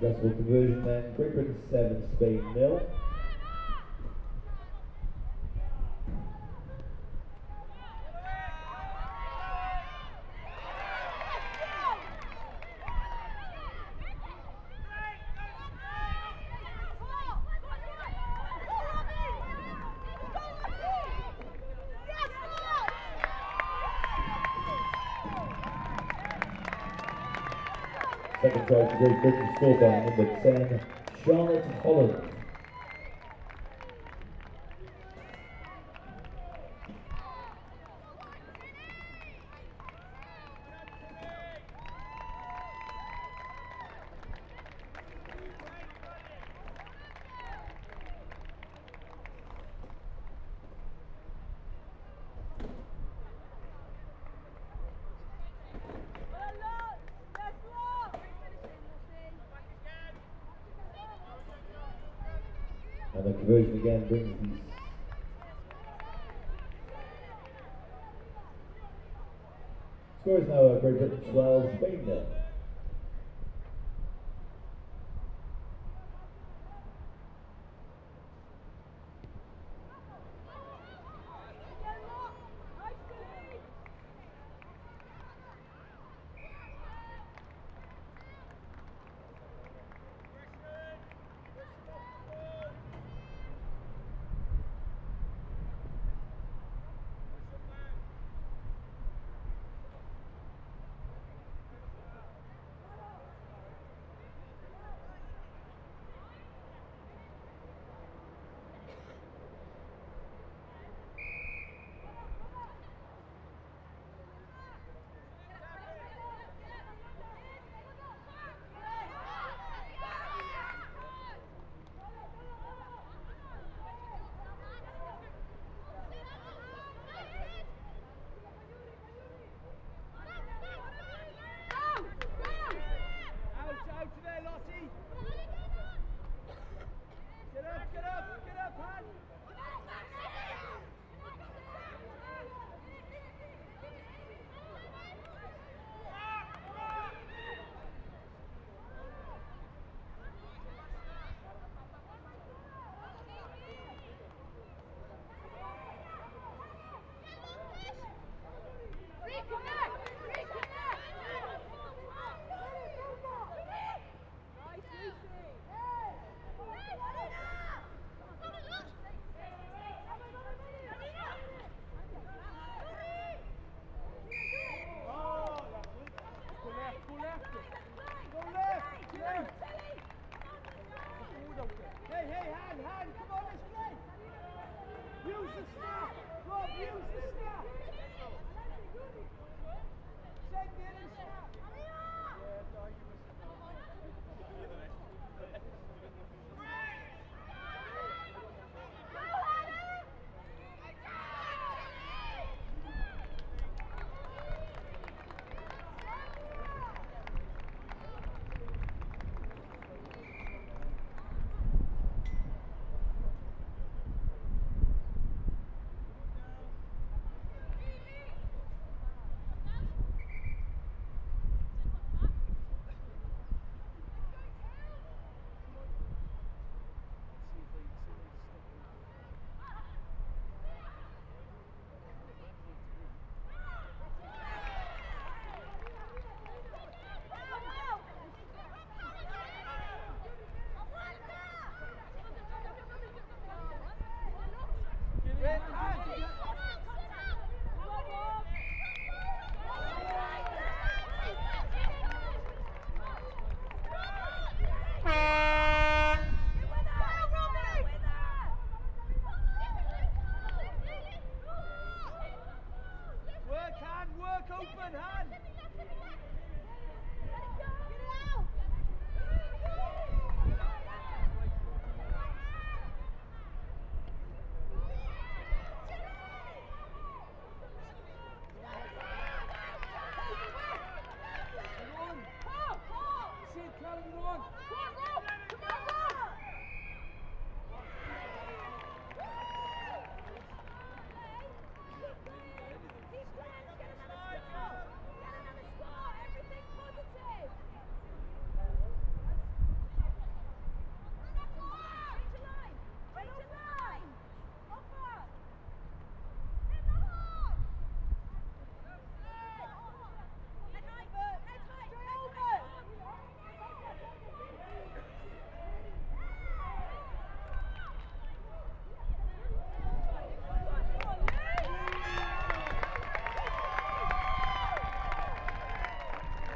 Successful conversion then, 3.7 speed nil. Second try to be good, scored by number 10, Charlotte Holland. And the conversion again brings these. Score is now Great Britain 12, Spain 0.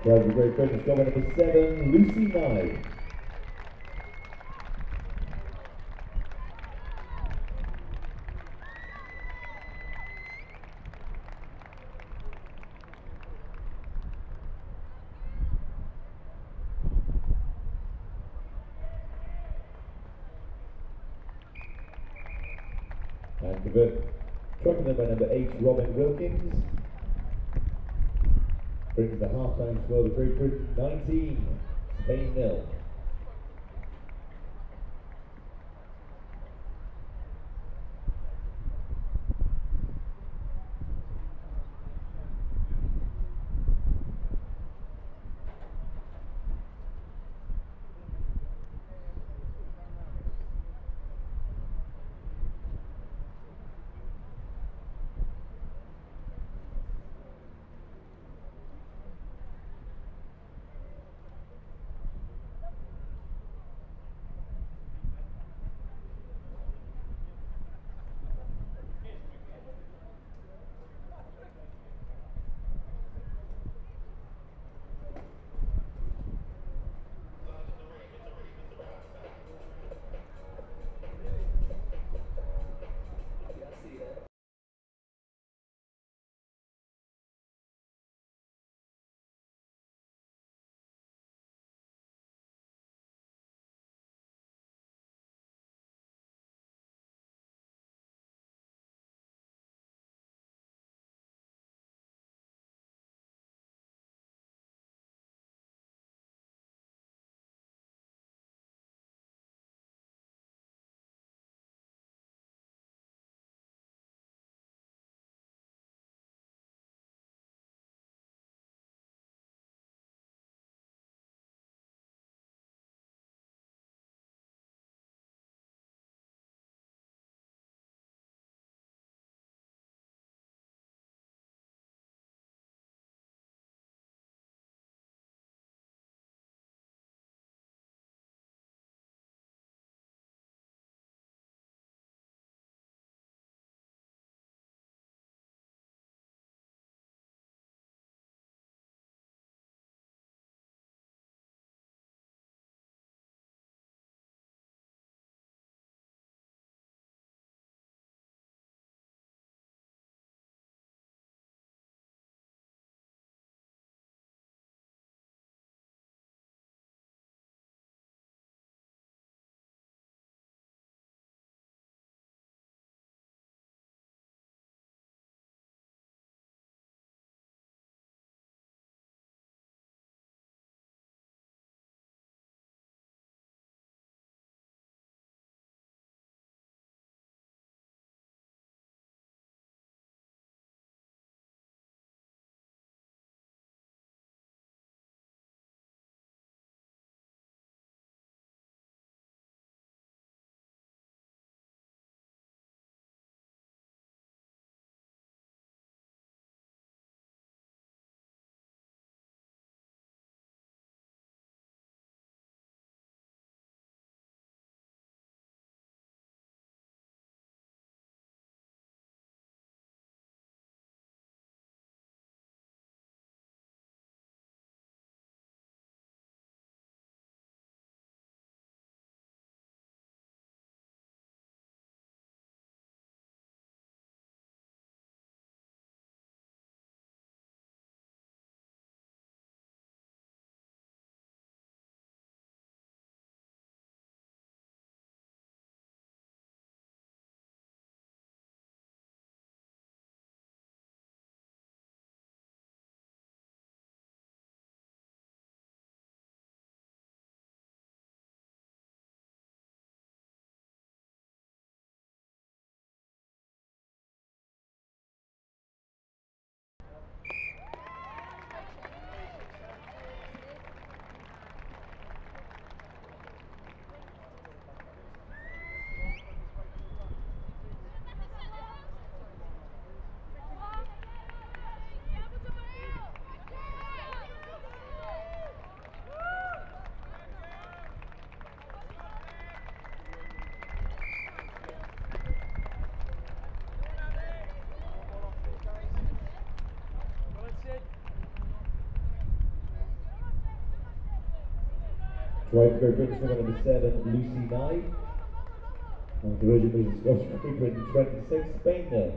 That was a great question. Star number 7, Lucy May. And the truck number 8, Robin Wilkins, brings the half-time score to Great Britain 19, Spain 0. Right for British woman number 7, Lucy May. And the Virgin Mrs. Scottish Frequent 26, Spain.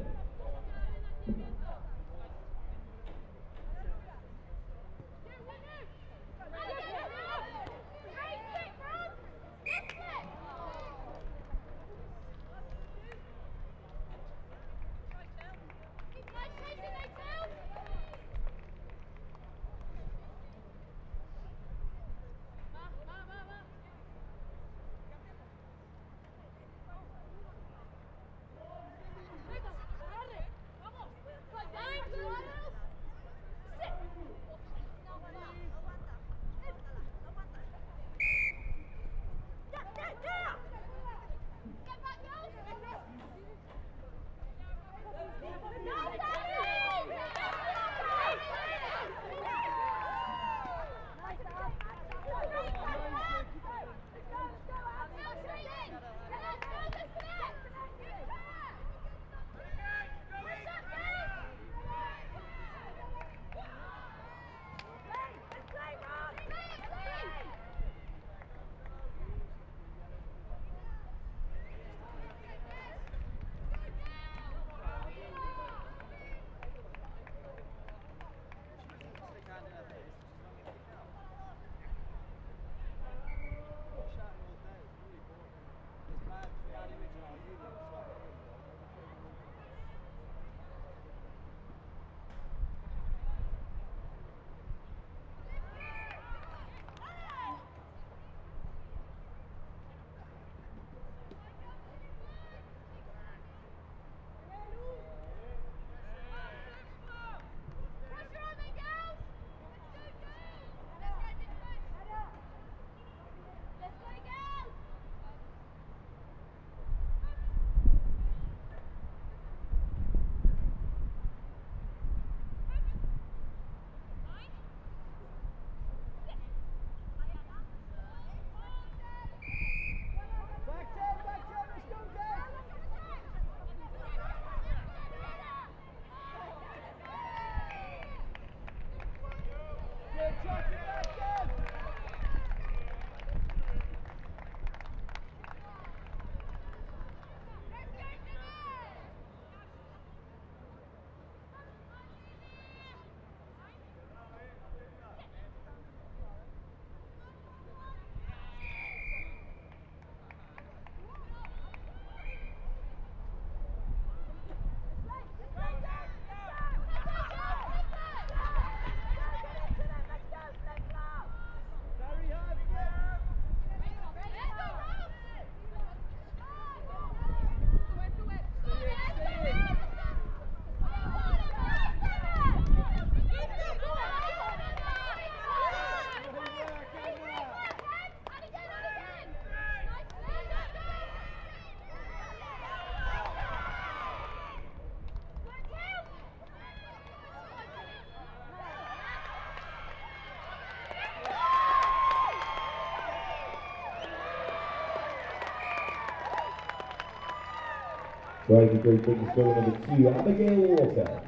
Driver for Great Britain, scorer number 2, Abigail Walter.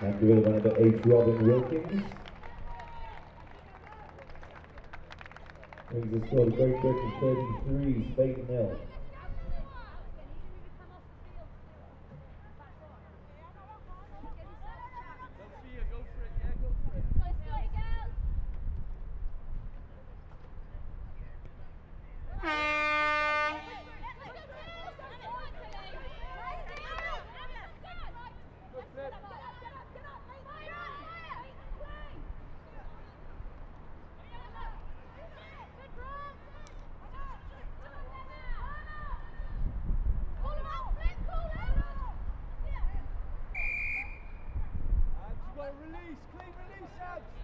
And the winner number 8, Robin Wilkins. Brings the score to Great Britain 33, Spain 0. Release, clean release, out!